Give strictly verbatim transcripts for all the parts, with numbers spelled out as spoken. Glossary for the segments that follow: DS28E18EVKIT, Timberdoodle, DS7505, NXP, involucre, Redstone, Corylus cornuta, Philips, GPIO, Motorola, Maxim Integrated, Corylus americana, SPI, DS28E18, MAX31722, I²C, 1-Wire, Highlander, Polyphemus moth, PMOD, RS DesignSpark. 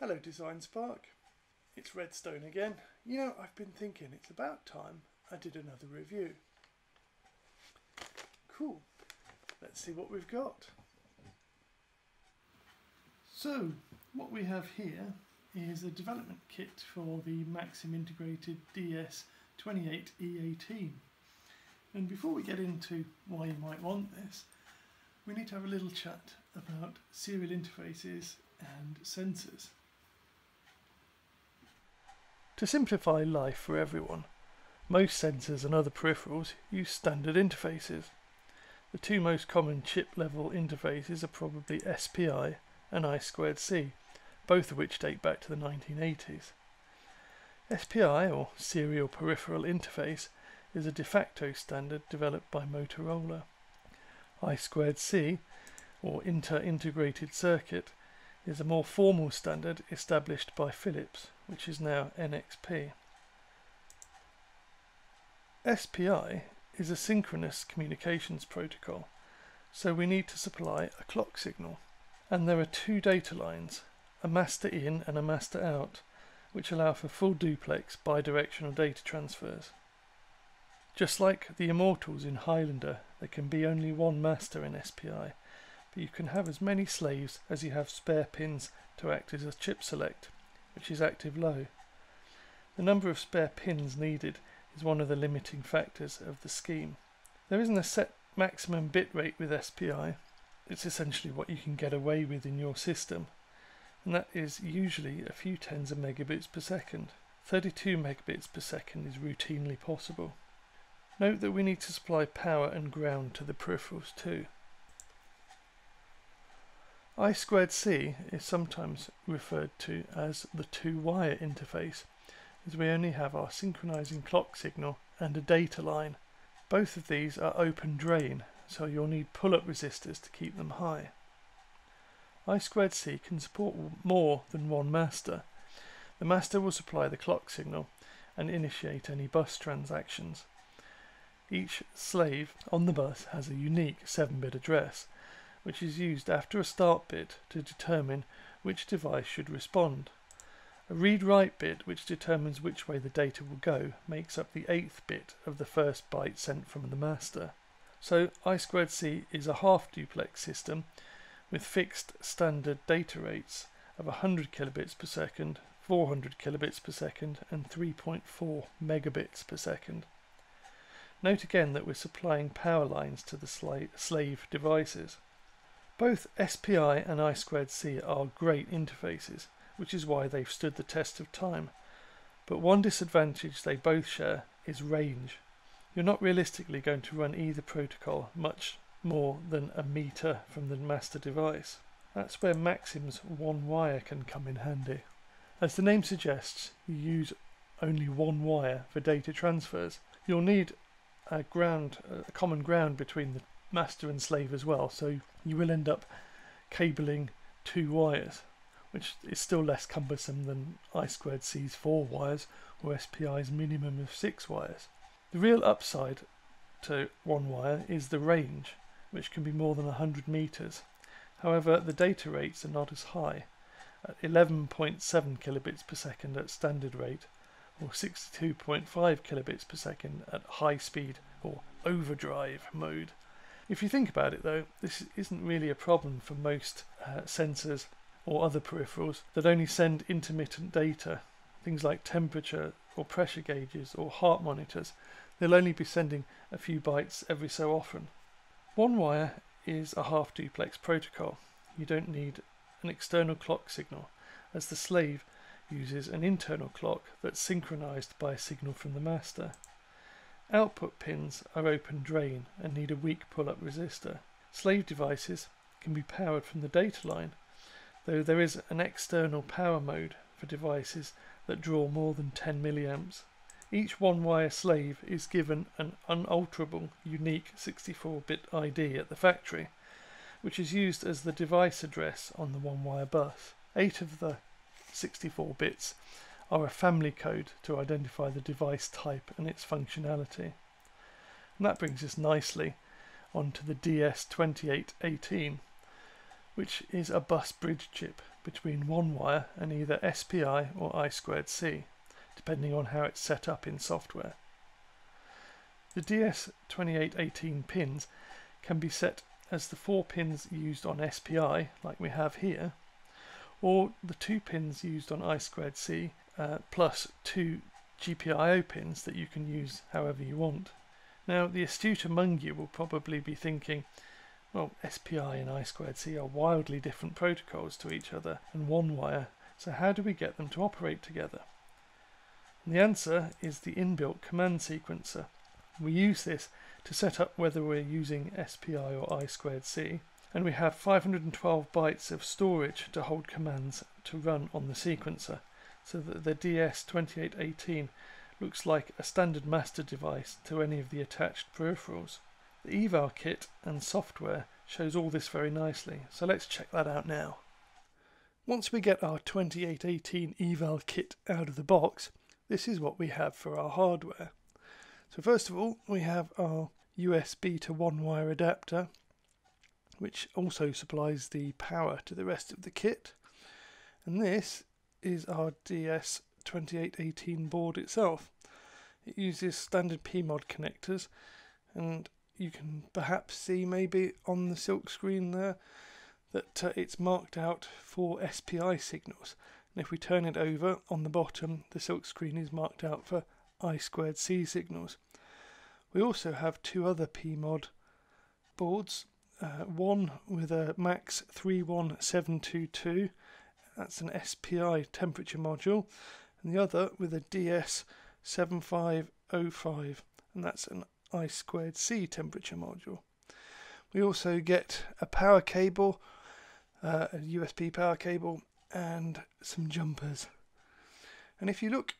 Hello Design Spark, it's Redstone again. You know, I've been thinking it's about time I did another review. Cool, let's see what we've got. So what we have here is a development kit for the Maxim Integrated D S twenty-eight E eighteen. And before we get into why you might want this, we need to have a little chat about serial interfaces and sensors. To simplify life for everyone, most sensors and other peripherals use standard interfaces. The two most common chip level interfaces are probably S P I and I squared C, both of which date back to the nineteen eighties. S P I, or Serial Peripheral Interface, is a de facto standard developed by Motorola. I squared C, or Inter-Integrated Circuit, is a more formal standard established by Philips, which is now N X P. S P I is a synchronous communications protocol, so we need to supply a clock signal. And there are two data lines, a master in and a master out, which allow for full duplex bidirectional data transfers. Just like the Immortals in Highlander, there can be only one master in S P I, but you can have as many slaves as you have spare pins to act as a chip select, which is active low. The number of spare pins needed is one of the limiting factors of the scheme. There isn't a set maximum bit rate with S P I, it's essentially what you can get away with in your system, and that is usually a few tens of megabits per second. thirty-two megabits per second is routinely possible. Note that we need to supply power and ground to the peripherals too. I squared C is sometimes referred to as the two wire interface, as we only have our synchronizing clock signal and a data line. Both of these are open drain, so you'll need pull-up resistors to keep them high. I squared C can support more than one master. The master will supply the clock signal and initiate any bus transactions. Each slave on the bus has a unique seven bit address, which is used after a start bit to determine which device should respond. A read-write bit, which determines which way the data will go, makes up the eighth bit of the first byte sent from the master. So I squared C is a half-duplex system with fixed standard data rates of one hundred kilobits per second, four hundred kilobits per second and three point four megabits per second. Note again that we're supplying power lines to the slave devices. Both S P I and I squared C are great interfaces, which is why they've stood the test of time. But one disadvantage they both share is range. You're not realistically going to run either protocol much more than a meter from the master device. That's where Maxim's one wire can come in handy. As the name suggests, you use only one wire for data transfers. You'll need a, ground, a common ground between the master and slave as well, so you will end up cabling two wires, which is still less cumbersome than I squared C's four wires or S P I's minimum of six wires. The real upside to one wire is the range, which can be more than one hundred meters. However, the data rates are not as high, at eleven point seven kilobits per second at standard rate or sixty-two point five kilobits per second at high speed or overdrive mode. If you think about it though, this isn't really a problem for most uh, sensors or other peripherals that only send intermittent data. Things like temperature or pressure gauges or heart monitors, they'll only be sending a few bytes every so often. one wire is a half duplex protocol. You don't need an external clock signal, as the slave uses an internal clock that's synchronized by a signal from the master. Output pins are open drain and need a weak pull-up resistor. Slave devices can be powered from the data line, though there is an external power mode for devices that draw more than ten milliamps. Each one wire slave is given an unalterable, unique sixty-four bit I D at the factory, which is used as the device address on the one wire bus. Eight of the sixty-four bits are a family code to identify the device type and its functionality. And that brings us nicely onto the D S twenty-eight eighteen, which is a bus bridge chip between one wire and either S P I or I squared C, depending on how it's set up in software. The D S twenty-eight eighteen pins can be set as the four pins used on S P I, like we have here, or the two pins used on I squared C uh, plus two G P I O pins that you can use however you want. Now, the astute among you will probably be thinking, well, S P I and I squared C are wildly different protocols to each other and one wire, so how do we get them to operate together? And the answer is the inbuilt command sequencer. We use this to set up whether we're using S P I or I squared C, and we have five hundred twelve bytes of storage to hold commands to run on the sequencer, so that the D S twenty-eight eighteen looks like a standard master device to any of the attached peripherals. The eval kit and software shows all this very nicely, so let's check that out now. Once we get our twenty-eight eighteen eval kit out of the box, this is what we have for our hardware. So first of all, we have our U S B to one wire adapter, which also supplies the power to the rest of the kit. And this is our D S twenty-eight eighteen board itself. It uses standard P M O D connectors, and you can perhaps see maybe on the silk screen there that uh, it's marked out for S P I signals. And if we turn it over on the bottom, the silk screen is marked out for I squared C signals. We also have two other P M O D boards, uh, one with a max three one seven two two, that's an S P I temperature module, and the other with a D S seven five zero five, and that's an I squared C temperature module. We also get a power cable, uh, a U S B power cable, and some jumpers. And if you look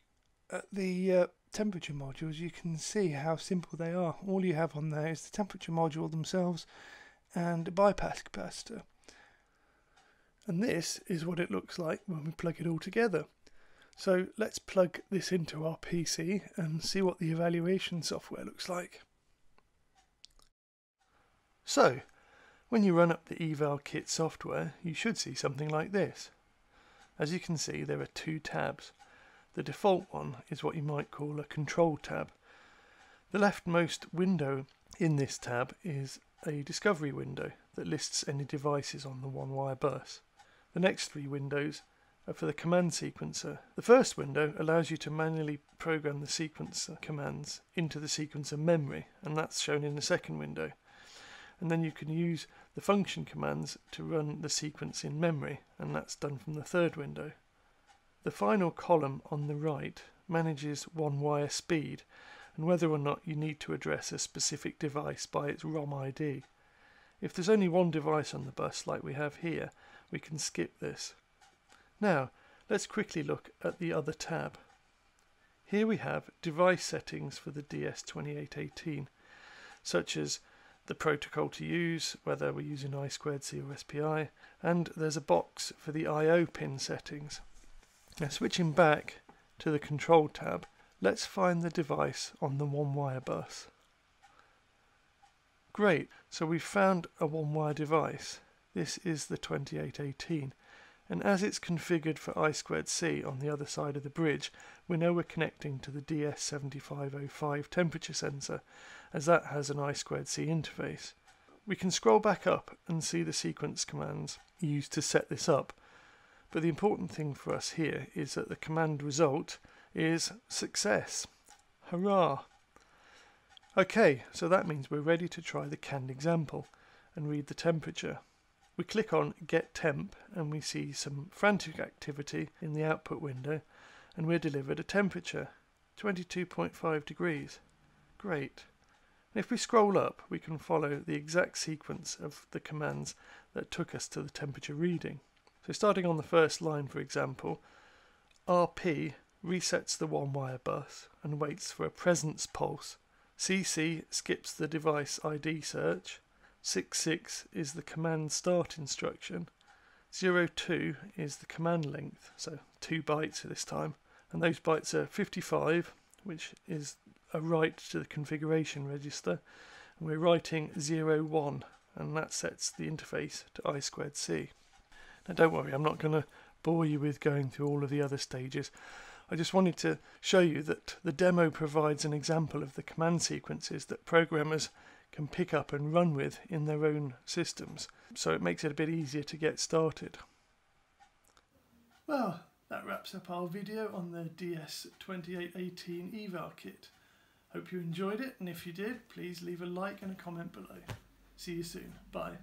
at the uh, temperature modules, you can see how simple they are. All you have on there is the temperature module themselves and a bypass capacitor. And this is what it looks like when we plug it all together. So let's plug this into our P C and see what the evaluation software looks like. So when you run up the eval kit software, you should see something like this. As you can see, there are two tabs. The default one is what you might call a control tab. The leftmost window in this tab is a discovery window that lists any devices on the one wire bus. The next three windows are for the command sequencer. The first window allows you to manually program the sequencer commands into the sequencer memory, and that's shown in the second window. And then you can use the function commands to run the sequence in memory, and that's done from the third window. The final column on the right manages one wire speed and whether or not you need to address a specific device by its ROM I D. If there's only one device on the bus like we have here, we can skip this. Now let's quickly look at the other tab. Here we have device settings for the D S twenty-eight eighteen, such as the protocol to use, whether we're using I squared C or S P I, and there's a box for the I O pin settings. Now, switching back to the control tab, let's find the device on the one wire bus. Great, so we've found a one wire device. This is the twenty-eight eighteen, and as it's configured for I squared C on the other side of the bridge, we know we're connecting to the D S seven five zero five temperature sensor, as that has an I squared C interface. We can scroll back up and see the sequence commands used to set this up. But the important thing for us here is that the command result is success. Hurrah! Okay, so that means we're ready to try the canned example and read the temperature. We click on Get Temp and we see some frantic activity in the output window, and we're delivered a temperature, twenty-two point five degrees. Great. And if we scroll up, we can follow the exact sequence of the commands that took us to the temperature reading. So starting on the first line, for example, R P resets the one wire bus and waits for a presence pulse. C C skips the device I D search. six six is the command start instruction. zero two is the command length, so two bytes this time. And those bytes are fifty-five, which is a write to the configuration register. And we're writing zero one, and that sets the interface to I squared C. Now don't worry, I'm not going to bore you with going through all of the other stages. I just wanted to show you that the demo provides an example of the command sequences that programmers can pick up and run with in their own systems, so it makes it a bit easier to get started. Well, that wraps up our video on the D S twenty-eight eighteen E V A R kit. Hope you enjoyed it, and if you did, please leave a like and a comment below. See you soon. Bye.